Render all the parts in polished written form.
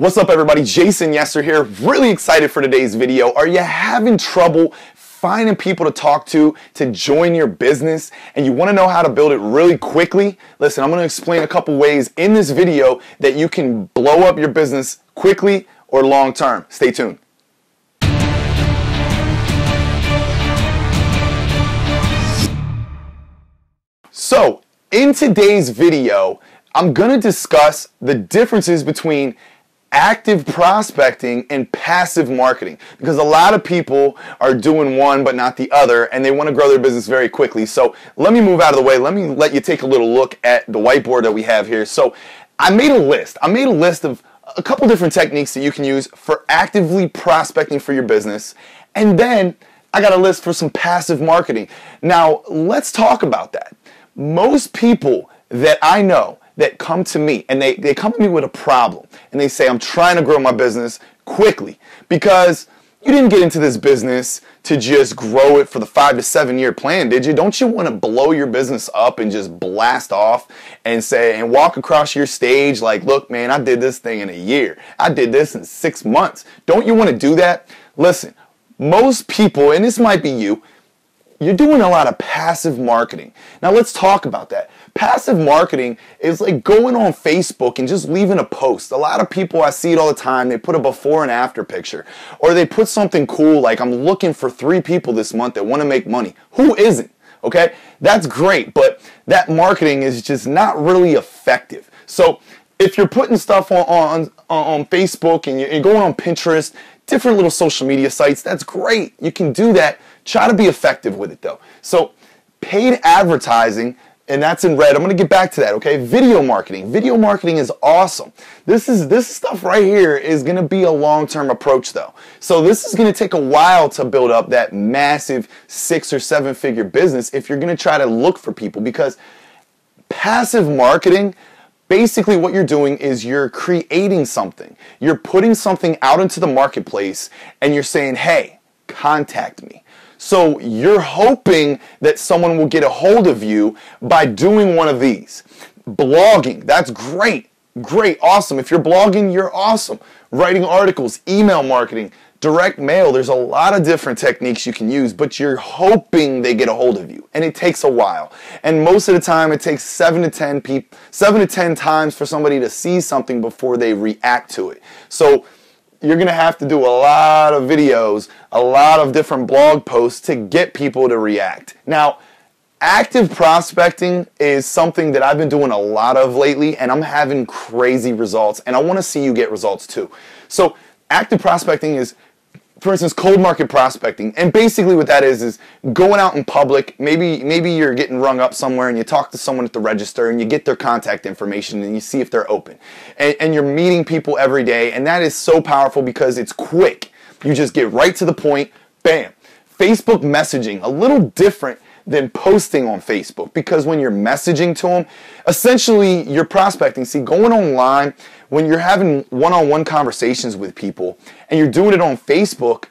What's up everybody, Jason Yesser here, really excited for today's video. Are you having trouble finding people to talk to join your business and you want to know how to build it really quickly? Listen, I'm going to explain a couple ways in this video that you can blow up your business quickly or long term. Stay tuned. So, in today's video, I'm going to discuss the differences between active prospecting and passive marketing, because a lot of people are doing one but not the other and they want to grow their business very quickly. So let me move out of the way. Let me let you take a little look at the whiteboard that we have here. So I made a list of a couple different techniques that you can use for actively prospecting for your business, and then I got a list for some passive marketing. Now let's talk about that. Most people that I know that come to me, and they come to me with a problem, and they say, I'm trying to grow my business quickly, because you didn't get into this business to just grow it for the 5 to 7 year plan, did you? Don't you want to blow your business up and just blast off and say, and walk across your stage like, look man, I did this thing in a year. I did this in 6 months. Don't you want to do that? Listen, most people, and this might be you, you're doing a lot of passive marketing. Now let's talk about that. Passive marketing is like going on Facebook and just leaving a post. A lot of people, I see it all the time, they put a before and after picture, or they put something cool like, I'm looking for 3 people this month that want to make money. Who isn't? Okay, that's great, but that marketing is just not really effective. So if you're putting stuff on Facebook and you're going on Pinterest, different little social media sites, that's great, you can do that. Try to be effective with it though. So paid advertising, and that's in red. I'm going to get back to that, okay? Video marketing. Video marketing is awesome. This stuff right here is going to be a long-term approach though. So this is going to take a while to build up that massive 6- or 7-figure business if you're going to try to look for people, because passive marketing, basically what you're doing is you're creating something. You're putting something out into the marketplace and you're saying, hey, contact me. So you're hoping that someone will get a hold of you by doing one of these. Blogging, that's great, great, awesome. If you're blogging, you're awesome. Writing articles, email marketing, direct mail, there's a lot of different techniques you can use, but you're hoping they get a hold of you, and it takes a while. And most of the time, it takes 7 to 10 times for somebody to see something before they react to it. So you're going to have to do a lot of videos, a lot of different blog posts to get people to react. Now, active prospecting is something that I've been doing a lot of lately, and I'm having crazy results, and I want to see you get results too. So active prospecting is, for instance, cold market prospecting. And basically what that is going out in public. Maybe you're getting rung up somewhere and you talk to someone at the register and you get their contact information and you see if they're open. And you're meeting people every day, and that is so powerful because it's quick. You just get right to the point, bam. Facebook messaging, a little different than posting on Facebook, because when you're messaging to them, essentially you're prospecting. See, going online, when you're having one-on-one conversations with people and you're doing it on Facebook,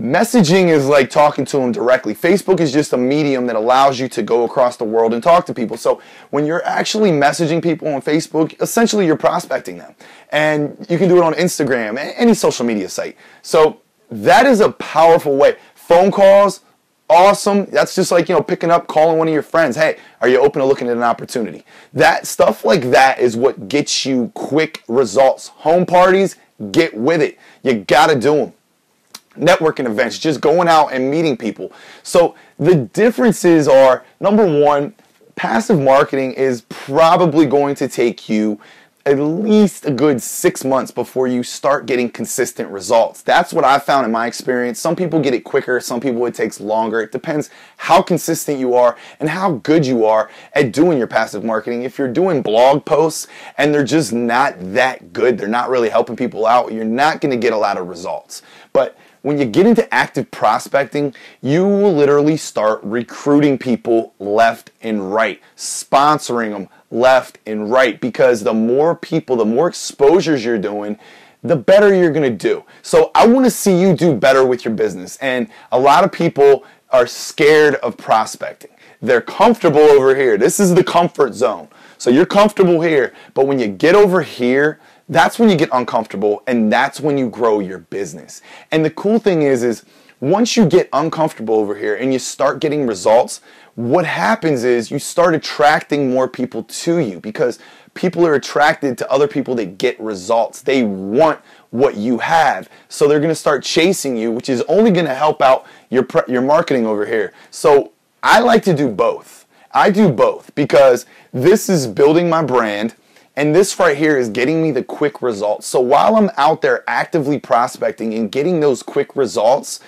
messaging is like talking to them directly. Facebook is just a medium that allows you to go across the world and talk to people. So when you're actually messaging people on Facebook, essentially you're prospecting them. And you can do it on Instagram, any social media site. So that is a powerful way. Phone calls, awesome. That's just like, you know, picking up, calling one of your friends. Hey, are you open to looking at an opportunity? That stuff like that is what gets you quick results. Home parties, get with it. You gotta do them. Networking events, just going out and meeting people. So the differences are, number one, passive marketing is probably going to take you at least a good 6 months before you start getting consistent results. That's what I found in my experience. Some people get it quicker, some people it takes longer. It depends how consistent you are and how good you are at doing your passive marketing. If you're doing blog posts and they're just not that good, they're not really helping people out, you're not going to get a lot of results. But when you get into active prospecting, you will literally start recruiting people left and right, sponsoring them left and right, because the more people, the more exposures you're doing, the better you're going to do. So I want to see you do better with your business. And a lot of people are scared of prospecting. They're comfortable over here. This is the comfort zone. So you're comfortable here, but when you get over here, That's when you get uncomfortable, and that's when you grow your business. And the cool thing is once you get uncomfortable over here and you start getting results, what happens is you start attracting more people to you, because people are attracted to other people that get results. They want what you have, so they're going to start chasing you, which is only going to help out your marketing over here. So I like to do both. I do both because this is building my brand, and this right here is getting me the quick results. So while I'm out there actively prospecting and getting those quick results,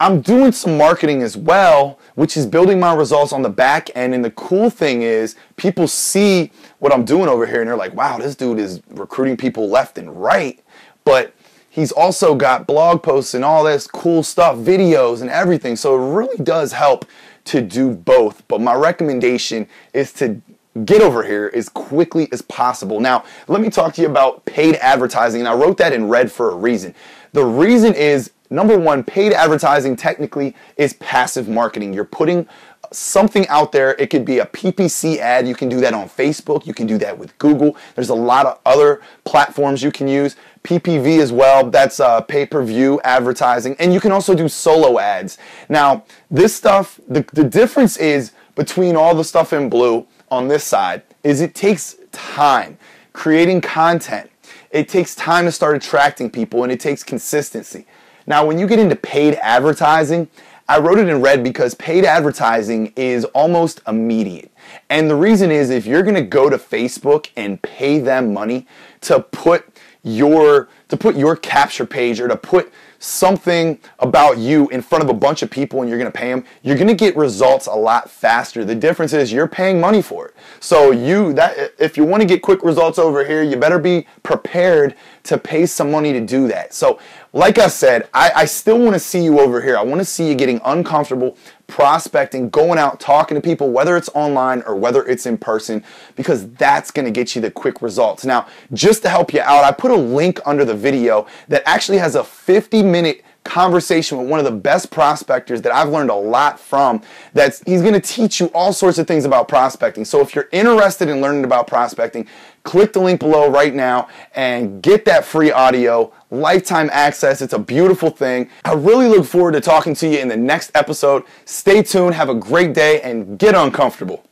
I'm doing some marketing as well, which is building my results on the back end. And the cool thing is people see what I'm doing over here and they're like, wow, this dude is recruiting people left and right. But he's also got blog posts and all this cool stuff, videos and everything. So it really does help to do both. But my recommendation is to get over here as quickly as possible. Now, let me talk to you about paid advertising. And I wrote that in red for a reason. The reason is, number one, paid advertising technically is passive marketing. You're putting something out there. It could be a PPC ad. You can do that on Facebook. You can do that with Google. There's a lot of other platforms you can use. PPV as well, that's pay-per-view advertising. And you can also do solo ads. Now, this stuff, the difference is between all the stuff in blue on this side is it takes time creating content. It takes time to start attracting people, and it takes consistency. Now, when you get into paid advertising, I wrote it in red because paid advertising is almost immediate. And the reason is, if you're going to go to Facebook and pay them money to put your capture page or to put something about you in front of a bunch of people, and you're going to pay them, you're going to get results a lot faster. The difference is you're paying money for it. So if you want to get quick results over here, you better be prepared to pay some money to do that. So like I said, I still want to see you over here. I want to see you getting uncomfortable, prospecting, going out, talking to people, whether it's online or whether it's in person, because that's going to get you the quick results. Now, just to help you out, I put a link under the video that actually has a 50-minute conversation with one of the best prospectors that I've learned a lot from. He's going to teach you all sorts of things about prospecting. So if you're interested in learning about prospecting, click the link below right now and get that free audio, lifetime access. It's a beautiful thing. I really look forward to talking to you in the next episode. Stay tuned, have a great day, and get uncomfortable.